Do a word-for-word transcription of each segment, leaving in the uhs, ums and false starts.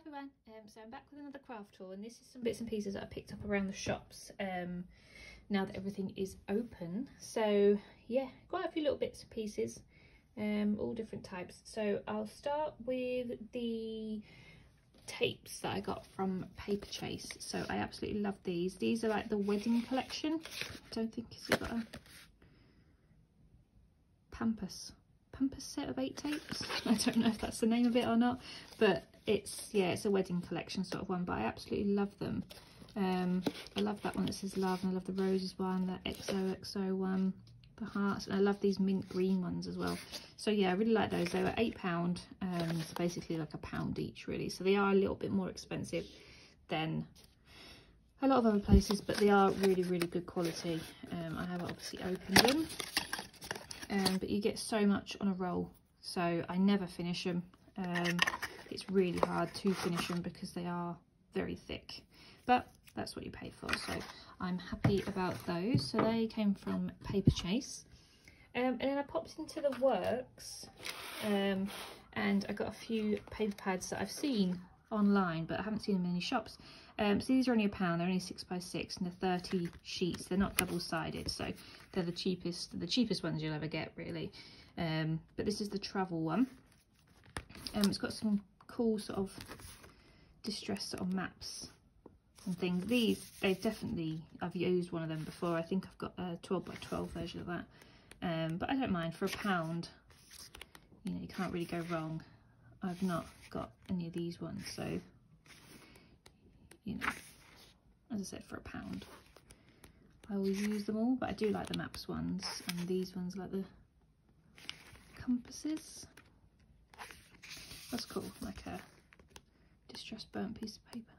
everyone, um, so I'm back with another craft tool, and this is some bits and pieces that I picked up around the shops um, now that everything is open. So yeah, quite a few little bits and pieces, um, all different types. So I'll start with the tapes that I got from Paperchase. So I absolutely love these. These are like the wedding collection. I don't think it's got a pampas. Pampas set of eight tapes. I don't know if that's the name of it or not, but it's, yeah, it's a wedding collection sort of one, but I absolutely love them. um I love that one that says love, and I love the roses one, that X O X O one, the hearts, and I love these mint green ones as well. So yeah, I really like those. They were eight pound, um so basically like a pound each really, so they are a little bit more expensive than a lot of other places, but they are really really good quality. um I have obviously opened them, um but you get so much on a roll, so I never finish them. Um it's really hard to finish them because they are very thick, but that's what you pay for, so I'm happy about those. So they came from Paperchase. Um, and then I popped into The Works, um, and I got a few paper pads that I've seen online, but I haven't seen them in any shops. Um, so these are only a pound, they're only six by six, and they're thirty sheets. They're not double-sided, so they're the cheapest, the cheapest ones you'll ever get, really. Um, but this is the travel one. Um, it's got some cool sort of distressed sort of maps and things. These, they've definitely, I've used one of them before. I think I've got a twelve by twelve version of that, um but I don't mind. For a pound, you know, you can't really go wrong. I've not got any of these ones, so, you know, as I said, for a pound I always use them all. But I do like the maps ones, and these ones, like the compasses, that's cool, like a distressed burnt piece of paper.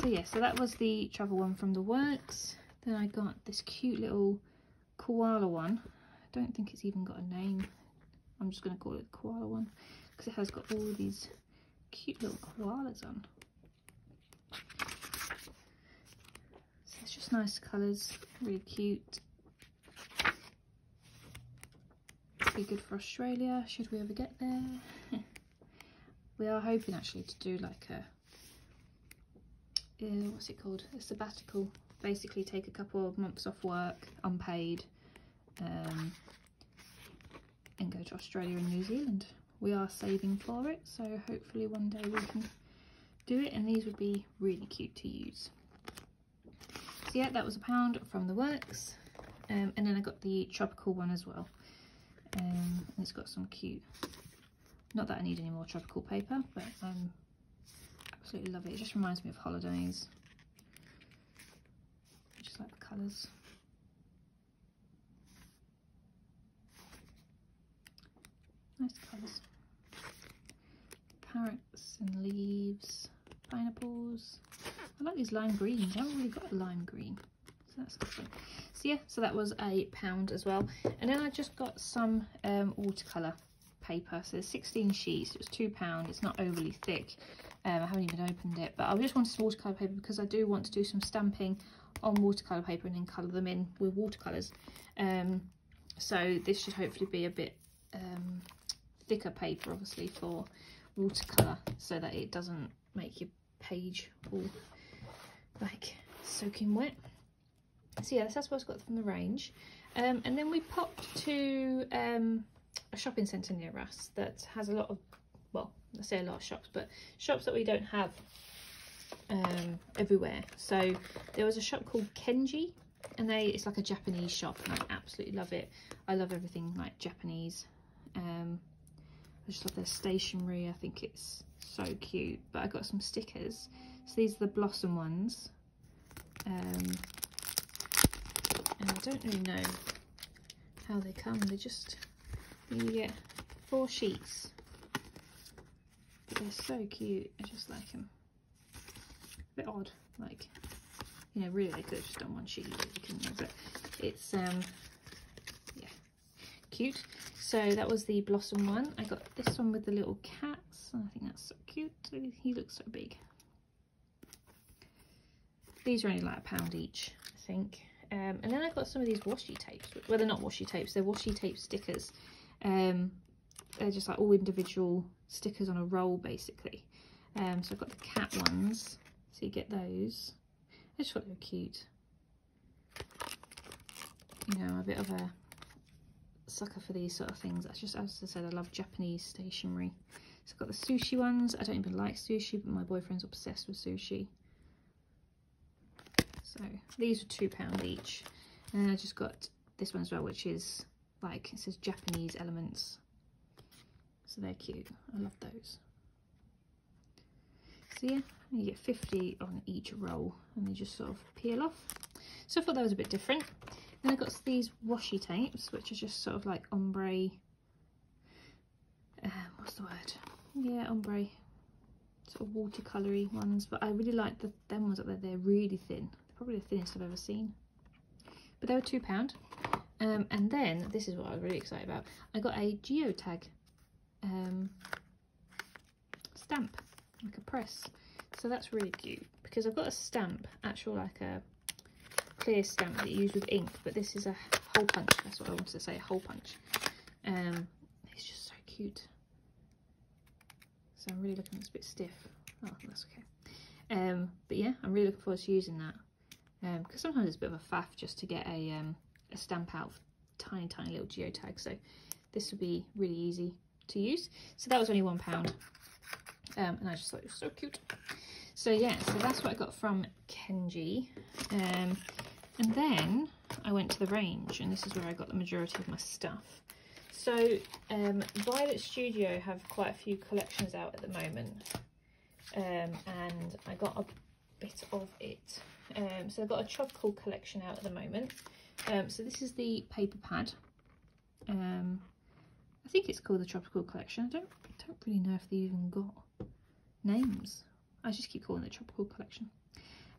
So yeah, so that was the travel one from The Works. Then I got this cute little koala one. I don't think it's even got a name. I'm just going to call it the koala one because it has got all of these cute little koalas on. So it's just nice colours, really cute. Be good for Australia, should we ever get there. We are hoping actually to do like a Uh, what's it called, a sabbatical, basically take a couple of months off work unpaid, um, and go to Australia and New Zealand. We are saving for it, so hopefully one day we can do it, and these would be really cute to use. So yeah, that was a pound from The Works. Um, and then I got the tropical one as well, um, and it's got some cute, not that I need any more tropical paper, but um absolutely love it. It just reminds me of holidays. I just like the colours. Nice colours. Parrots and leaves, pineapples. I like these lime greens. I haven't really got a lime green, so that's different. So yeah, so that was a pound as well. And then I just got some um, watercolour paper. So there's sixteen sheets. It was two pound. It's not overly thick. Um, I haven't even opened it, but I just wanted some watercolour paper because I do want to do some stamping on watercolour paper and then colour them in with watercolours. Um, so this should hopefully be a bit um, thicker paper, obviously, for watercolour, so that it doesn't make your page all like soaking wet. So yeah, that's what I've got from The Range. Um, and then we popped to um, a shopping centre near us that has a lot of, well, I say a lot of shops, but shops that we don't have um, everywhere. So there was a shop called Kenji, and they it's like a Japanese shop, and I absolutely love it. I love everything like Japanese. Um, I just love their stationery. I think it's so cute. But I got some stickers. So these are the blossom ones. Um, and I don't really know how they come. They just, you get four sheets. They're so cute, I just like them. A bit odd, like, you know, really they could have just done one sheet, couldn't they? But it's um yeah, cute. So that was the blossom one. I got this one with the little cats, and I think that's so cute. He looks so big. These are only like a pound each, I think. Um and then I got some of these washi tapes. Well, they're not washi tapes, they're washi tape stickers. Um they're just like all individual stickers on a roll, basically. Um, so I've got the cat ones, so you get those. I just thought they were cute. You know, a bit of a sucker for these sort of things. That's just, as I said, I love Japanese stationery. So I've got the sushi ones. I don't even like sushi, but my boyfriend's obsessed with sushi. So these were two pounds each. And then I just got this one as well, which is like, it says Japanese elements. So they're cute. I love those. So yeah, you get fifty on each roll and they just sort of peel off. So I thought that was a bit different. Then I got these washi tapes, which are just sort of like ombre, um, what's the word? Yeah, ombre, sort of watercoloury ones. But I really like the them ones up there. They're really thin. They're probably the thinnest I've ever seen. But they were two pounds. Um, and then, this is what I was really excited about. I got a geotag um, stamp, like a press. So that's really cute because I've got a stamp, actual like a clear stamp that you use with ink, but this is a hole punch. That's what I wanted to say, a hole punch. Um, it's just so cute. So I'm really looking, it's a bit stiff. Oh, that's okay. Um, but yeah, I'm really looking forward to using that. Um, because sometimes it's a bit of a faff just to get a, um, a stamp out of tiny, tiny little geotag. So this would be really easy to use. So that was only one pound. Um, and I just thought it was so cute. So yeah, so that's what I got from Kenji. Um, and then I went to The Range, and this is where I got the majority of my stuff. So um, Violet Studio have quite a few collections out at the moment. Um, and I got a bit of it. Um, so I've got a tropical collection out at the moment. Um, so this is the paper pad. Um, I think it's called the tropical collection. I don't, I don't really know if they even got names. I just keep calling it the tropical collection.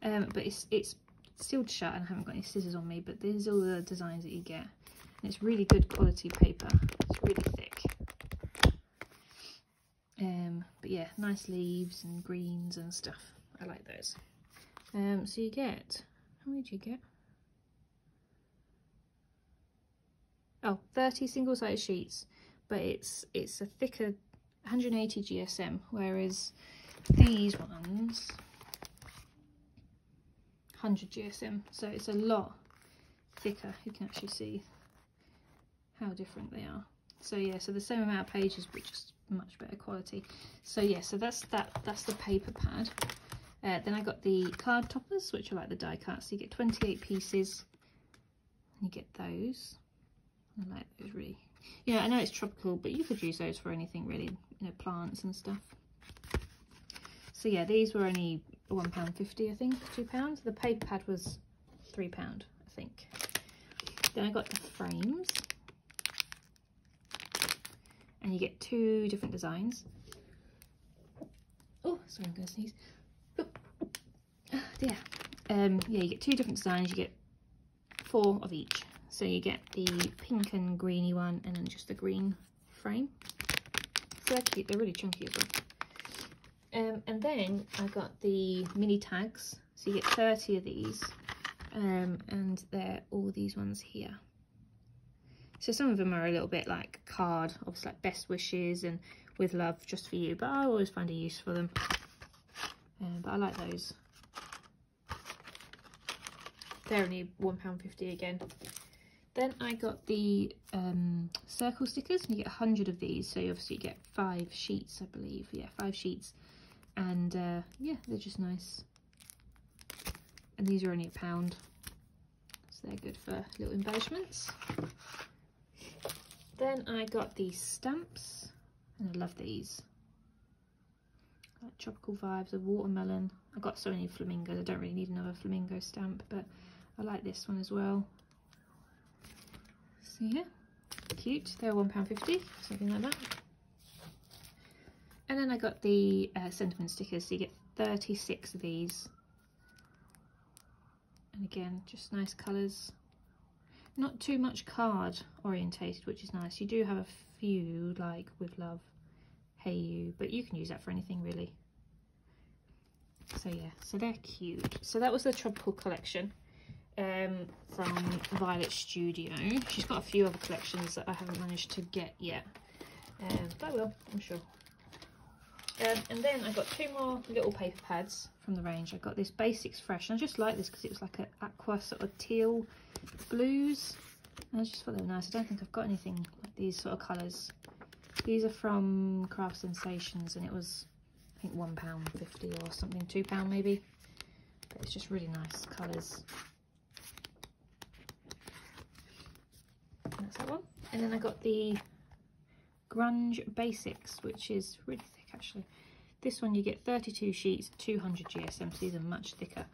Um, but it's it's sealed shut and I haven't got any scissors on me, but there's all the designs that you get. And it's really good quality paper. It's really thick. Um, but yeah, nice leaves and greens and stuff. I like those. Um, so you get, how many do you get? Oh, thirty single-sided sheets, but it's it's a thicker one hundred eighty G S M, whereas these ones one hundred G S M, so it's a lot thicker. You can actually see how different they are. So yeah, so the same amount of pages, but just much better quality. So yeah, so that's that. That's the paper pad. Uh, then I got the card toppers, which are like the die cuts. So you get twenty-eight pieces. You get those. I like those really. Yeah, I know it's tropical, but you could use those for anything really, you know, plants and stuff. So yeah, these were only one pound fifty, I think, two pounds. The paper pad was three pounds, I think. Then I got the frames. And you get two different designs. Oh, sorry, I'm going to sneeze. Yeah, um, yeah, you get two different designs, you get four of each. So you get the pink and greeny one and then just the green frame. So they're cute, they're really chunky as well. Um, and then I got the mini tags, so you get thirty of these, um, and they're all these ones here. So some of them are a little bit like card, obviously like best wishes and with love just for you, but I always find a use for them. Um, but I like those. They're only one pound fifty again. Then I got the um, circle stickers. You get one hundred of these, so you obviously get five sheets, I believe. Yeah, five sheets. And uh, yeah, they're just nice. And these are only a pound. So they're good for little embellishments. Then I got these stamps. And I love these. Like tropical vibes, a watermelon. I got so many flamingos, I don't really need another flamingo stamp, but I like this one as well. So yeah, cute. They're one pound fifty, something like that. And then I got the uh, sentiment stickers, so you get thirty-six of these. And again, just nice colours. Not too much card orientated, which is nice. You do have a few, like with love, hey you, but you can use that for anything really. So yeah, so they're cute. So that was the tropical collection um, from Violet Studio. She's got a few other collections that I haven't managed to get yet. Um, but I will, I'm sure. Um, and then I got two more little paper pads from The Range. I got this Basics Fresh, and I just like this because it was like an aqua sort of teal blues, and I just thought they were nice. I don't think I've got anything like these sort of colours. These are from Craft Sensations, and it was, I think, one pound fifty or something, two pounds maybe. But it's just really nice colours. And that's that one. And then I got the Grunge Basics, which is really thick actually. This one you get thirty-two sheets, two hundred G S M, so these are much thicker.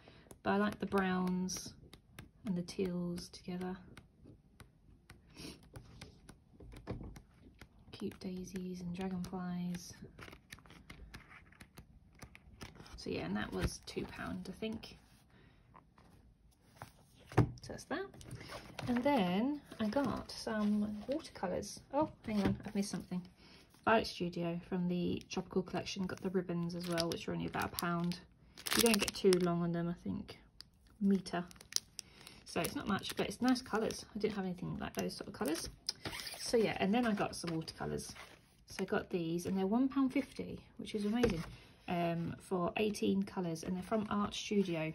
But I like the browns and the teals together. Cute daisies and dragonflies. So yeah, and that was two pounds I think. So that's that. And then I got some watercolours. Oh, hang on, I've missed something. Violet Studio from the Tropical Collection got the ribbons as well, which are only about a pound. You don't get too long on them, I think. Metre. So it's not much, but it's nice colours. I didn't have anything like those sort of colours. So yeah, and then I got some watercolours. So I got these, and they're one pound fifty, which is amazing, um, for eighteen colours. And they're from Art Studio,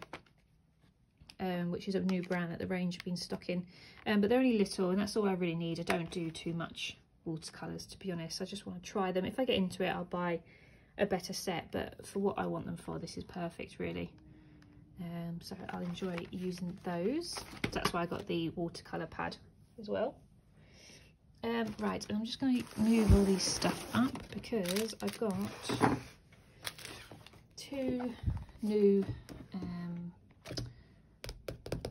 um, which is a new brand that The Range have been stocking. Um, but they're only little, and that's all I really need. I don't do too much watercolours, to be honest. I just want to try them. If I get into it, I'll buy a better set. But for what I want them for, this is perfect, really. Um, so I'll enjoy using those. That's why I got the watercolour pad as well. Um, right, and I'm just going to move all these stuff up because I've got two new um,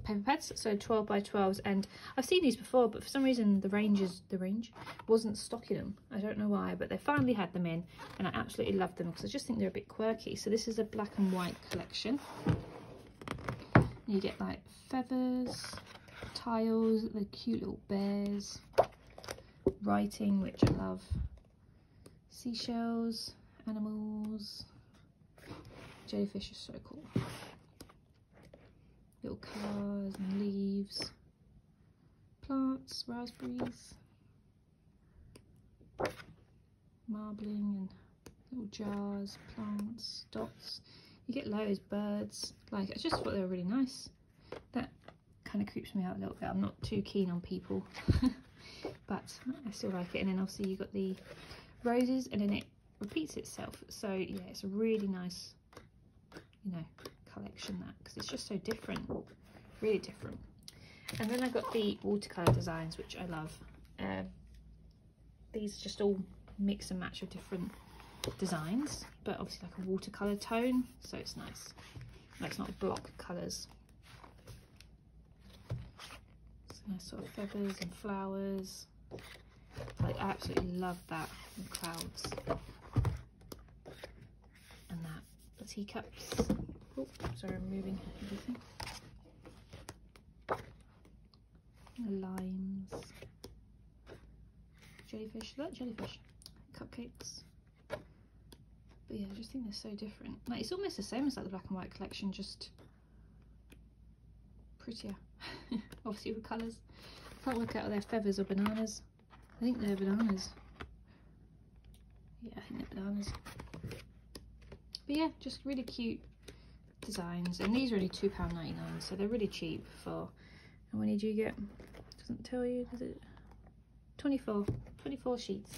paper pads, so twelve by twelves, and I've seen these before, but for some reason the Ranges, the range wasn't stocking them. I don't know why, but they finally had them in, and I absolutely love them because I just think they're a bit quirky. So this is a black and white collection. You get like feathers, tiles, the cute little bears, writing, which I love, seashells, animals, jellyfish is so cool, little cars and leaves, plants, raspberries, marbling and little jars, plants, dots. You get loads, birds. Like, I just thought they were really nice. That kind of creeps me out a little bit. I'm not too keen on people. But I still like it. And then obviously you've got the roses, and then it repeats itself. So yeah, it's a really nice, you know, collection, that, because it's just so different, really different. And then I got the watercolour designs, which I love. Um, these just all mix and match with different designs, but obviously like a watercolour tone, so it's nice. Like, it's not block colours. Nice sort of feathers and flowers. Like, I absolutely love that. And clouds. And that. The teacups. Oh, sorry, I'm moving everything. The limes. Jellyfish. Look, jellyfish. Cupcakes. But yeah, I just think they're so different. Like, it's almost the same as like the black and white collection, just prettier. Obviously with colours. I can't work out if they're feathers or bananas. I think they're bananas. Yeah, I think they're bananas. But yeah, just really cute designs. And these are only two pounds ninety-nine, so they're really cheap for... How many do you get? It doesn't tell you, does it? twenty-four. twenty-four sheets.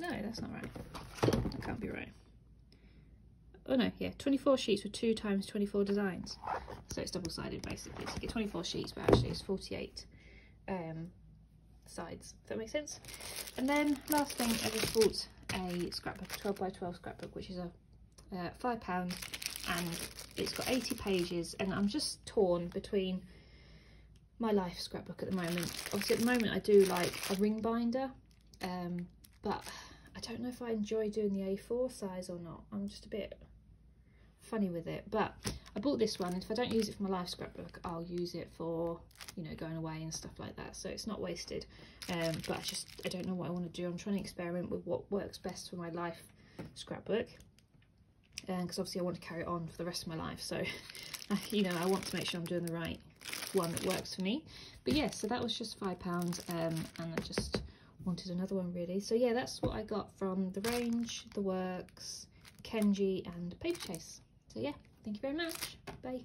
No, that's not right. That can't be right. Oh no, yeah, twenty-four sheets with two times twenty-four designs. So it's double-sided basically. So you get twenty-four sheets, but actually it's forty-eight um, sides. Does that make sense? And then last thing, I just bought a scrapbook, a twelve by twelve scrapbook, which is a uh, five pounds, and it's got eighty pages. And I'm just torn between my life scrapbook at the moment. Obviously at the moment I do like a ring binder, um, but I don't know if I enjoy doing the A four size or not. I'm just a bit funny with it, but I bought this one, and if I don't use it for my life scrapbook, I'll use it for, you know, going away and stuff like that, so it's not wasted. Um, but I just, I don't know what I want to do. I'm trying to experiment with what works best for my life scrapbook, and um, because obviously I want to carry it on for the rest of my life, so you know, I want to make sure I'm doing the right one that works for me. But yeah, so that was just five pounds, um, and I just wanted another one really. So yeah, that's what I got from The Range, The Works, Kenji and Paperchase. So yeah, thank you very much. Bye.